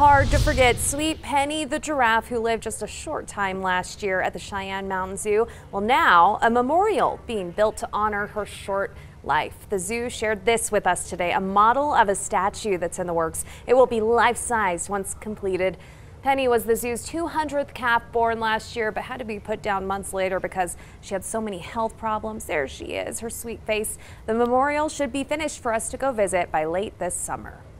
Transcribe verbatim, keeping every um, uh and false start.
hard to forget sweet Penny the giraffe, who lived just a short time last year at the Cheyenne Mountain Zoo. Well, now a memorial being built to honor her short life. The zoo shared this with us today, a model of a statue that's in the works. It will be life-sized once completed. Penny was the zoo's two hundredth calf, born last year, but had to be put down months later because she had so many health problems. There she is, her sweet face. The memorial should be finished for us to go visit by late this summer.